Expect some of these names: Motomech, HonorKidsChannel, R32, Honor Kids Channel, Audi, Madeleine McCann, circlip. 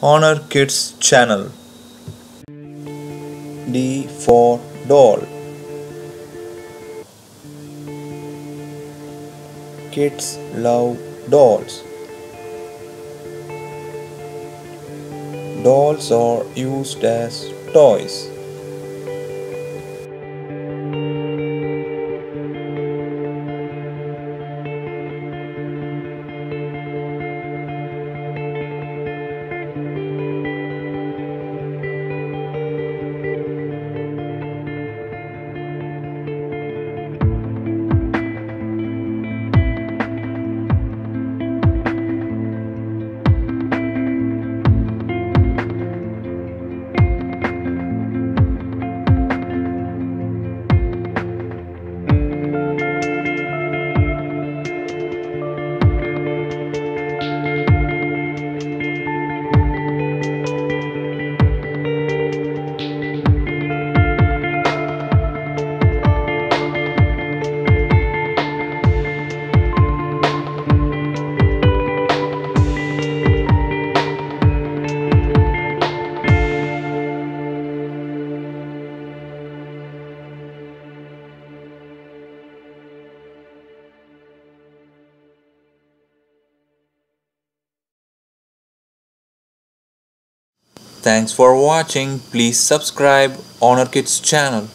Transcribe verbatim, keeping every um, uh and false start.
Honor Kids Channel. D for doll. Kids love dolls. Dolls are used as toys. Thanks for watching. Please subscribe HonorKids channel.